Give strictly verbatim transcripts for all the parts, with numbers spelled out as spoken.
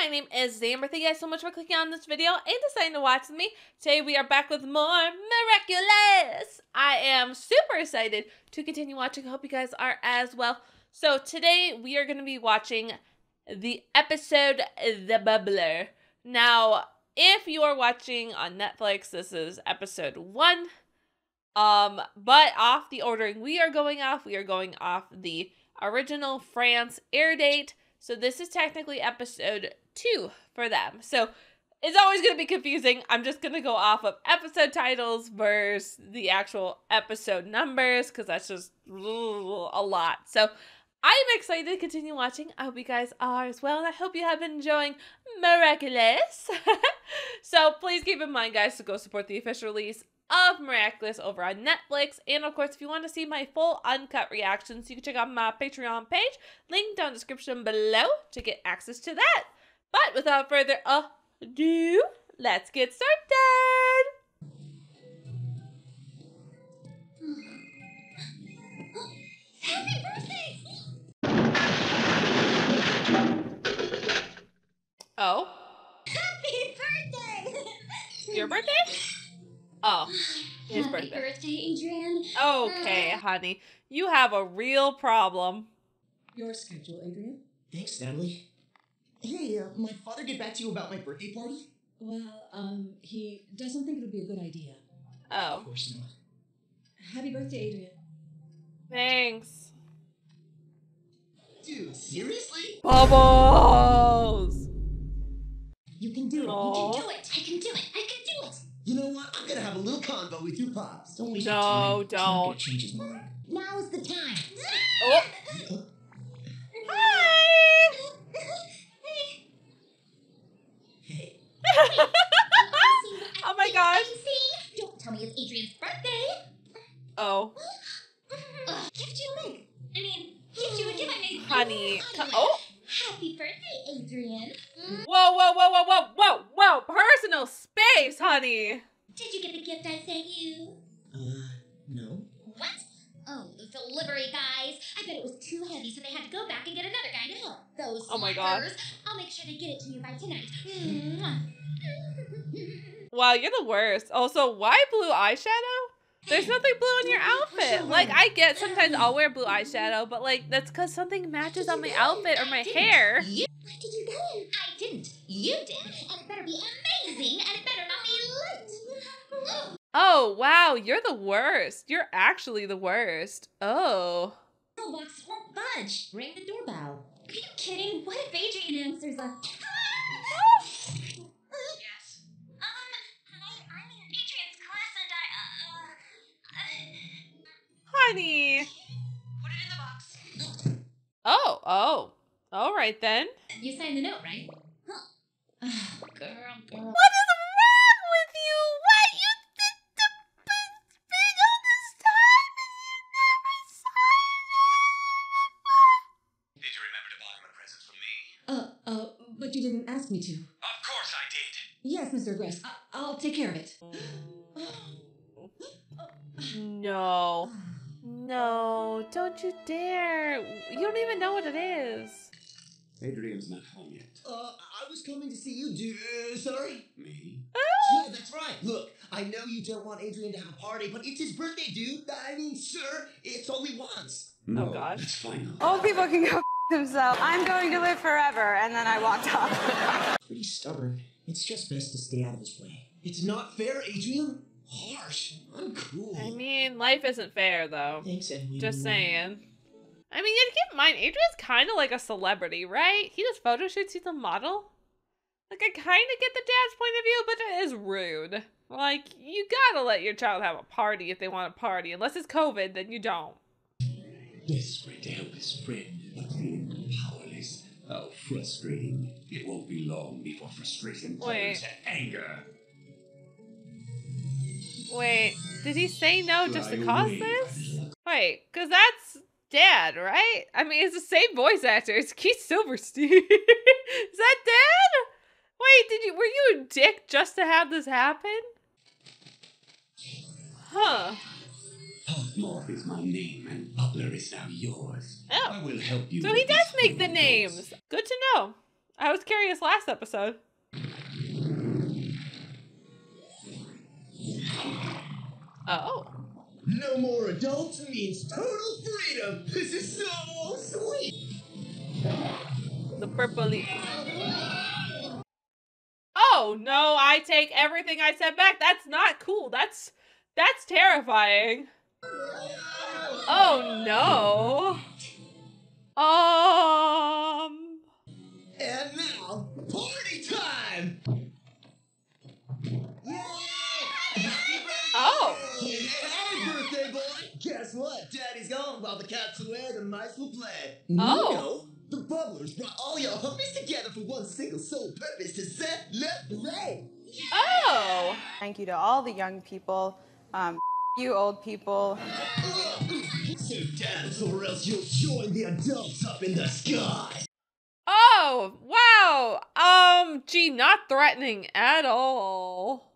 My name is Zamber. Thank you guys so much for clicking on this video and deciding to watch with me. Today we are back with more Miraculous. I am super excited to continue watching. I hope you guys are as well. So today we are going to be watching the episode The Bubbler. Now, if you are watching on Netflix, this is episode one. Um, but off the ordering we are going off, we are going off the original France air date. So this is technically episode two for them. So it's always going to be confusing. I'm just going to go off of episode titles versus the actual episode numbers because that's just a lot. So I'm excited to continue watching. I hope you guys are as well. And I hope you have been enjoying Miraculous. So please keep in mind, guys, to go support the official release of Miraculous over on Netflix. And of course, if you want to see my full uncut reactions, you can check out my Patreon page, link down in the description below to get access to that. But without further ado, let's get started. Happy birthday! Oh? Happy birthday! Your birthday? Oh, his Happy birthday. birthday, Adrien. Okay, uh, honey. You have a real problem. Your schedule, Adrien. Thanks, Natalie. Hey, uh, my father get back to you about my birthday party? Well, um, he doesn't think it'll be a good idea. Oh. Of course not. Happy birthday, Adrien. Thanks. Dude, seriously? Bubbles! You can do it. Aww. You can do it. I can do it. I can do it. You know what? I'm gonna have a little convo with your pops. Don't waste your time. No, don't. Now's the time. Oh. Hi. Hey. Oh my gosh. Don't tell me it's Adrien's birthday. Oh. Uh, gift you a make. I mean, gift you a gift I made. Honey. Oh. Happy birthday, Adrien. Mm. Whoa, whoa, whoa, whoa, whoa, whoa, whoa. Personal space, honey. Did you get the gift I sent you? Uh, no. What? Oh, those delivery guys. I bet it was too heavy, so they had to go back and get another guy to help. Those oh my god. I'll make sure they get it to you by tonight. Wow, you're the worst. Also, why blue eyeshadow? There's nothing blue on your outfit. Like, I get sometimes I'll wear blue eyeshadow, but like, that's because something matches on my outfit or my hair. You, what did you get it? I didn't. You did. And it better be amazing, and it better not be lit. Oh, wow. You're the worst. You're actually the worst. Oh. The box won't budge. Ring the doorbell. Are you kidding? What if Adrien answers a... Honey. Put it in the box. Oh, oh. All right then. You signed the note, right? Huh. Oh, girl, girl. What is wrong with you? Why you did the big all this time and you never signed it? Did you remember to buy him a present for me? Uh, uh, but you didn't ask me to. Of course I did. Yes, Mister Grace. I I'll take care of it. No. No, don't you dare. You don't even know what it is. Adrien's not home yet. Uh, I was coming to see you, dude. Uh, sorry? Me? Oh! Yeah, that's right. Look, I know you don't want Adrien to have a party, but it's his birthday, dude. I mean, sir, it's all he wants. No, oh, gosh. It's fine. Old people can go f themselves. I'm going to live forever. And then I walked off. Pretty stubborn. It's just best to stay out of his way. It's not fair, Adrien. Harsh. I'm cool. I mean, life isn't fair, though. Thanks, Edwin. Just saying. I mean, you have to keep in mind, Adrien's kind of like a celebrity, right? He does photo shoots. He's a model. Like, I kind of get the dad's point of view, but it is rude. Like, you gotta let your child have a party if they want a party. Unless it's COVID, then you don't. Desperate to help his friend, but being powerless. How frustrating. It won't be long before frustration turns to anger. Wait, did he say no just to cause this? Wait, because that's Dad, right? I mean, it's the same voice actor. It's Keith Silverstein. Is that Dad? Wait, did you were you a dick just to have this happen? Huh. Podmorph is my name, and Bubbler is now yours. Oh. I will help you. So he does make the names. Good to know. I was curious last episode. Oh. No more adults means total freedom. This is so sweet. The purpley. Oh, no, I take everything I said back. That's not cool. That's that's terrifying. Oh, no. Um. And now, party time. Oh. Guess what? Daddy's gone while the cats are away, the mice will play. Oh. Nino, the Bubblers brought all your homies together for one single sole purpose to set left play. Oh. Thank you to all the young people, um, you old people. Save dance or else you'll join the adults up in the sky. Oh, wow. Um, gee, not threatening at all.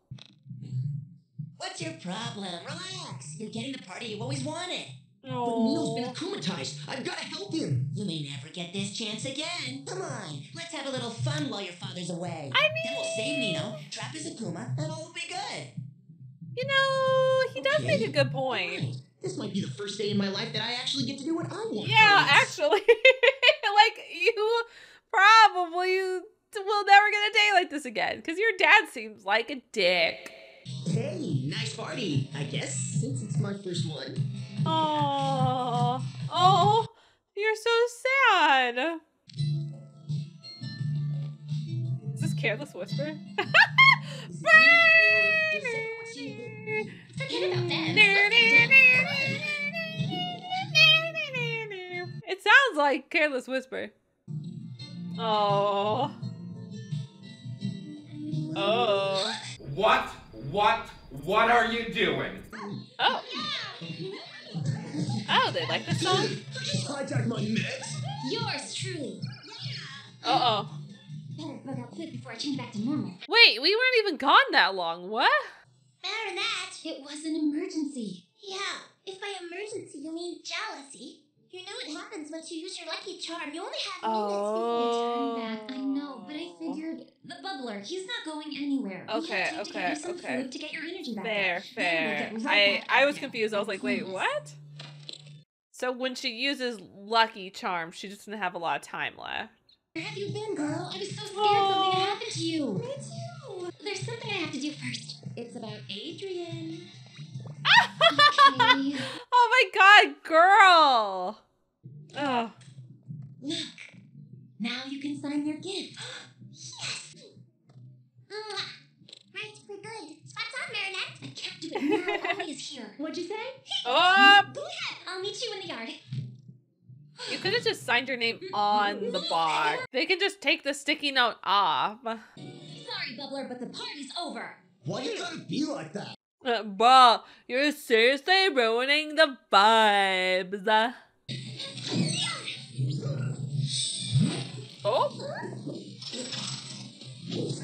What's your problem? Relax. You're getting the party you always wanted. Aww. But Nino's been acclimatized. I've got to help him. You may never get this chance again. Come on. Let's have a little fun while your father's away. I mean... Then we'll save Nino, trap his Akuma, and all will be good. You know, he does okay. make a good point. Right. This might be the first day in my life that I actually get to do what I want. Yeah, actually. Like, you probably will never get a day like this again. Because your dad seems like a dick. Hey, nice party, I guess, since it's my first one. Oh, oh, you're so sad. Is this Careless Whisper? Forget about that. It sounds like Careless Whisper. Oh. Oh. What? What? What are you doing? Oh. Oh, they like this song? You just hijacked my mix. Yours truly. Uh oh. Better bug out quick before I change back to normal. Wait, we weren't even gone that long. What? Marinette, it was an emergency. Yeah. If by emergency you mean jealousy, you know what happens once you use your lucky charm. You only have minutes. Oh. Turn back. I know, but I figured the Bubbler. He's not going anywhere. Okay, okay, to get some okay. Food to get your energy back. Fair, up. fair. We'll right I I was confused. I was like, wait, what? So when she uses lucky charm, she just doesn't have a lot of time left. Where have you been, girl? I was so scared oh. something happened to you. Me too. There's something I have to do first. It's about Adrien. Okay. Oh my god, girl! Oh. Look, now you can sign your gift. Yes! Mwah. Right, we're good. Spots on, Marinette. I can't do it. Now always here. What'd you say? Oh! Go ahead. I'll meet you in the yard. You could have just signed your name on the box. They can just take the sticky note off. Sorry, Bubbler, but the party's over. Why you gotta be like that? Uh, bro, you're seriously ruining the vibes. Uh, oh.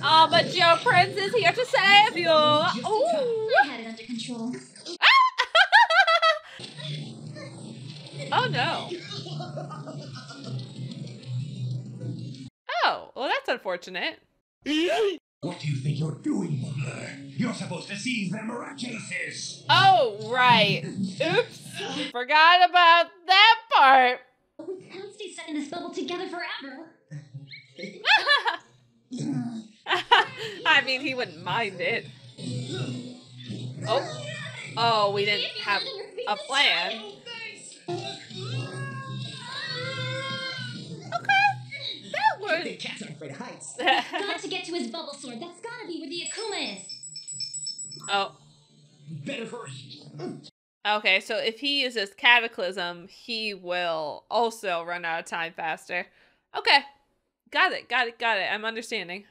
Oh, but your prince is here to save you. Oh. I had it under control. Oh no. Oh, well that's unfortunate. What do you think you're doing, Bubbler? You're supposed to seize the Miraculouses! Oh, right. Oops. Forgot about that part. We can't stay stuck in this bubble together forever. I mean, he wouldn't mind it. Oh. Oh, we didn't have a plan. The cats are afraid of heights. He's got to get to his bubble sword. That's gotta be where the Akuma is. Oh. Better hurry. Okay, so if he uses Cataclysm, he will also run out of time faster. Okay. Got it, got it, got it. I'm understanding.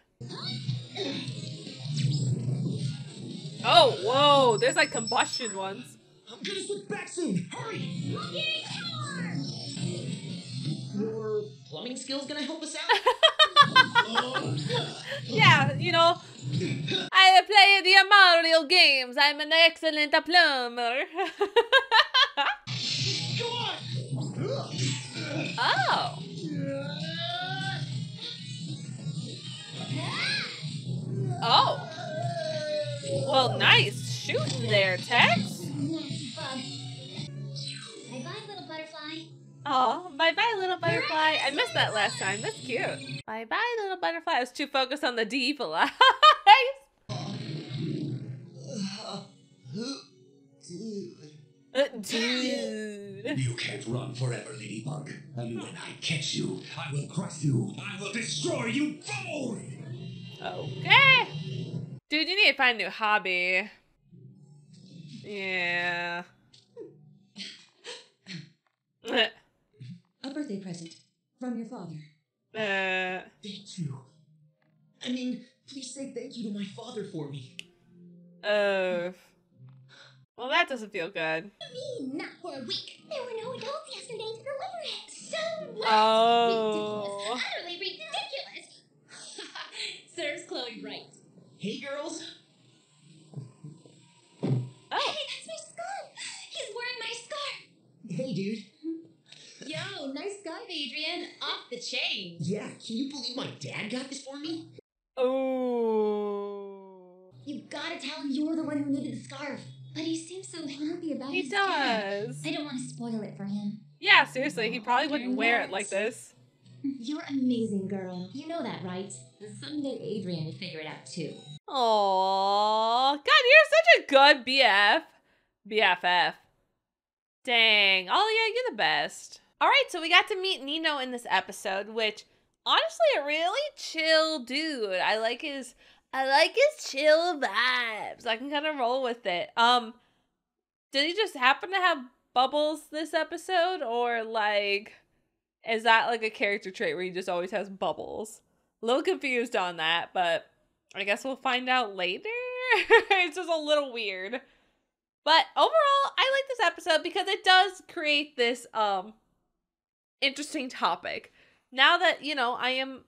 Oh, whoa. There's like combustion ones. I'm gonna slip back soon. Hurry. Okay, your plumbing skills gonna help us out? Yeah, you know, I play the Mario games. I'm an excellent plumber. Come on. Oh. butterfly. Oh, bye-bye, little butterfly. I missed that last time. That's cute. Bye-bye, little butterfly. I was too focused on the evil eyes. Dude. You can't run forever, Ladybug. And when I catch you, I will crush you. I will destroy you both. Okay. Dude, you need to find a new hobby. Yeah. A birthday present from your father. Uh. Thank you. I mean, please say thank you to my father for me. Oh. Well, that doesn't feel good. Me, not for a week. There were no adults yesterday to deliver it. So what? Oh. Ridiculous. Utterly ridiculous. Serves Chloe right. Hey, girls. Oh. Hey, that's my scarf. He's wearing my scarf. Hey, dude. Yo, nice scarf, Adrien. Off the chain. Yeah, can you believe my dad got this for me? Oh. You've got to tell him you're the one who needed the scarf. But he seems so happy about it. He does. Dad. I don't want to spoil it for him. Yeah, seriously, he probably wouldn't wear it like this. You're amazing, girl. You know that, right? Someday Adrien will figure it out, too. Aww. God, you're such a good B F. B F F. Dang. Oh, yeah, you're the best. All right, so we got to meet Nino in this episode, which, honestly, a really chill dude. I like his... I like his chill vibes. I can kind of roll with it. Um, did he just happen to have bubbles this episode? Or, like, is that, like, a character trait where he just always has bubbles? A little confused on that, but I guess we'll find out later. It's just a little weird. But overall, I like this episode because it does create this, um, interesting topic. Now that, you know, I am...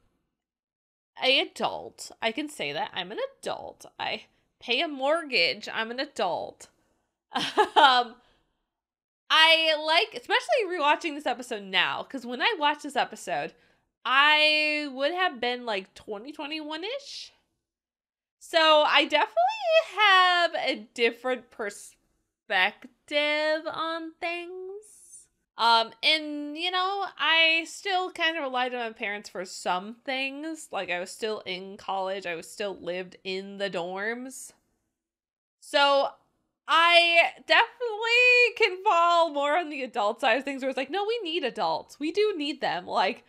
an adult. I can say that. I'm an adult. I pay a mortgage. I'm an adult. um, I like, especially rewatching this episode now, because when I watched this episode, I would have been like twenty, twenty-one-ish. So I definitely have a different perspective on things. Um, and, you know, I still kind of relied on my parents for some things. Like, I was still in college. I was still lived in the dorms. So, I definitely can fall more on the adult side of things where it's like, no, we need adults. We do need them. Like,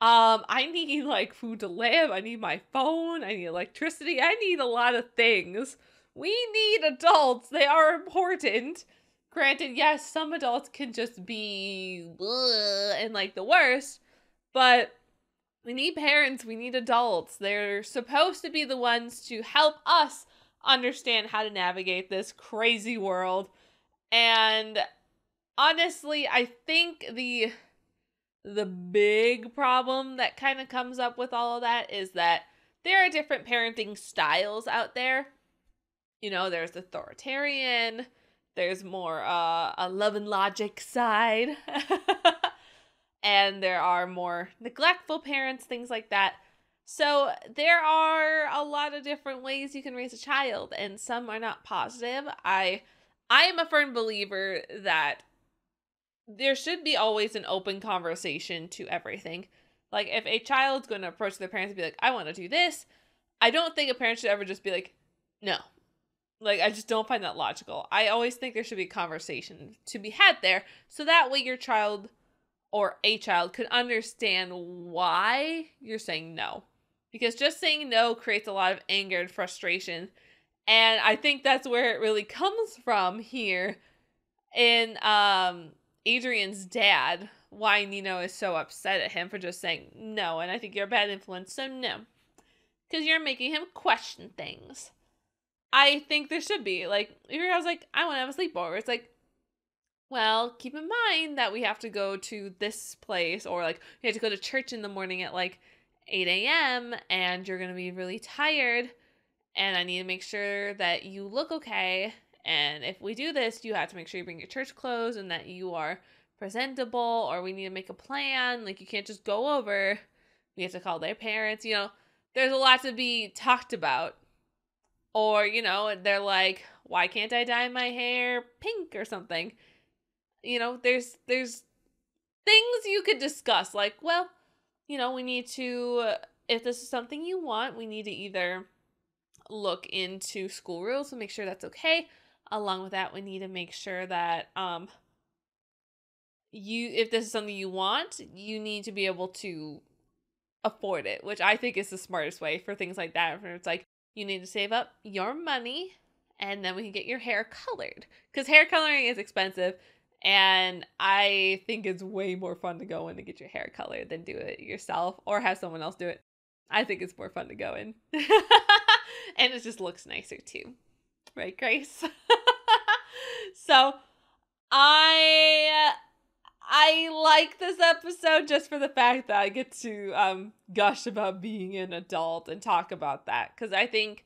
um, I need, like, food to live. I need my phone. I need electricity. I need a lot of things. We need adults. They are important. Granted, yes, some adults can just be and like the worst, but we need parents, we need adults. They're supposed to be the ones to help us understand how to navigate this crazy world. And honestly, I think the the big problem that kind of comes up with all of that is that there are different parenting styles out there. You know, there's authoritarian, there's more uh, a love and logic side. And there are more neglectful parents, things like that. So there are a lot of different ways you can raise a child. And some are not positive. I, I am a firm believer that there should be always an open conversation to everything. Like, if a child's going to approach their parents and be like, I want to do this. I don't think a parent should ever just be like, no. Like, I just don't find that logical. I always think there should be a conversation to be had there. So that way your child or a child could understand why you're saying no. Because just saying no creates a lot of anger and frustration. And I think that's where it really comes from here in um, Adrien's dad. Why Nino is so upset at him for just saying no. And I think you're a bad influence, so no. Because you're making him question things. I think there should be, like, if your child's like, I want to have a sleepover, it's like, well, keep in mind that we have to go to this place, or, like, you have to go to church in the morning at, like, eight A M, and you're going to be really tired, and I need to make sure that you look okay, and if we do this, you have to make sure you bring your church clothes, and that you are presentable, or we need to make a plan, like, you can't just go over, we have to call their parents, you know, there's a lot to be talked about. Or, you know, they're like, why can't I dye my hair pink or something? You know, there's there's things you could discuss. Like, well, you know, we need to, if this is something you want, we need to either look into school rules and make sure that's okay. Along with that, we need to make sure that um, you, if this is something you want, you need to be able to afford it, which I think is the smartest way for things like that. It's like, you need to save up your money and then we can get your hair colored, because hair coloring is expensive. And I think it's way more fun to go in and get your hair colored than do it yourself or have someone else do it. I think it's more fun to go in. And it just looks nicer too. Right, Grace? So I I like this episode just for the fact that I get to um, gush about being an adult and talk about that. Because I think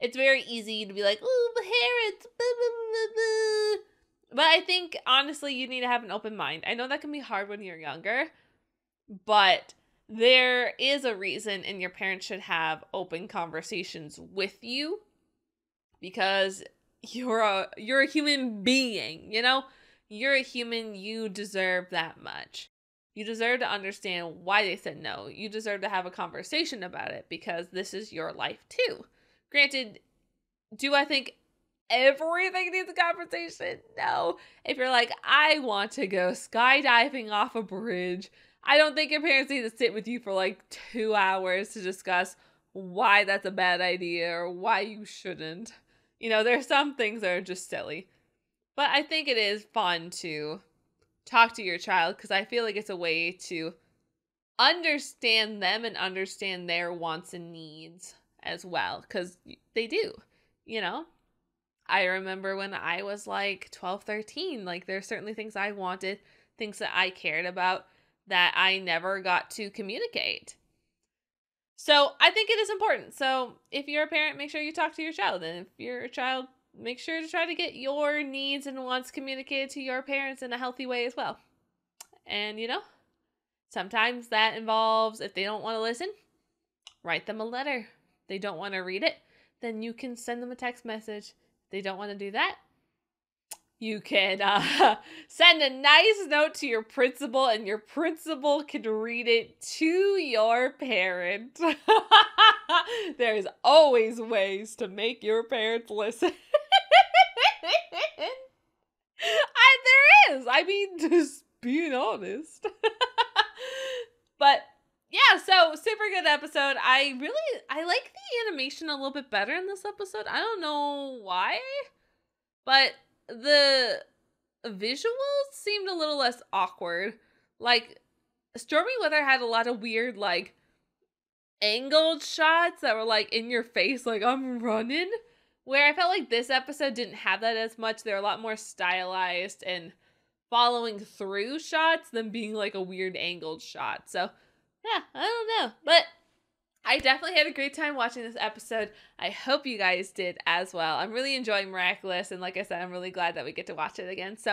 it's very easy to be like, ooh, my hair, it's blah, blah, blah, blah. But I think, honestly, you need to have an open mind. I know that can be hard when you're younger, but there is a reason, and your parents should have open conversations with you, because you're a, you're a human being, you know? You're a human. You deserve that much. You deserve to understand why they said no. You deserve to have a conversation about it, because this is your life, too. Granted, do I think everything needs a conversation? No. If you're like, I want to go skydiving off a bridge, I don't think your parents need to sit with you for like two hours to discuss why that's a bad idea or why you shouldn't. You know, there's some things that are just silly. But I think it is fun to talk to your child, because I feel like it's a way to understand them and understand their wants and needs as well, because they do, you know? I remember when I was like twelve, thirteen, like there's certainly things I wanted, things that I cared about that I never got to communicate. So I think it is important. So if you're a parent, make sure you talk to your child. And if you're a child, make sure to try to get your needs and wants communicated to your parents in a healthy way as well. And you know, sometimes that involves, if they don't want to listen, write them a letter. If they don't want to read it, then you can send them a text message. They don't want to do that, you can uh, send a nice note to your principal, and your principal can read it to your parent. There's always ways to make your parents listen. I, there is. I mean, just being honest. But yeah, so super good episode. I really, I like the animation a little bit better in this episode. I don't know why, but the visuals seemed a little less awkward. Like, Stormy Weather had a lot of weird, like, angled shots that were, like, in your face, like, I'm running. Where I felt like this episode didn't have that as much. They're a lot more stylized and following through shots than being, like, a weird angled shot. So yeah, I don't know, but I definitely had a great time watching this episode. I hope you guys did as well. I'm really enjoying Miraculous, and like I said, I'm really glad that we get to watch it again. So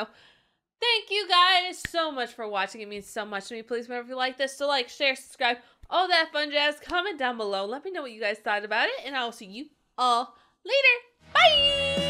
thank you guys so much for watching. It means so much to me. Please remember, if you like this, to like, share, subscribe, all that fun jazz. Comment down below. Let me know what you guys thought about it, and I will see you all later. Bye!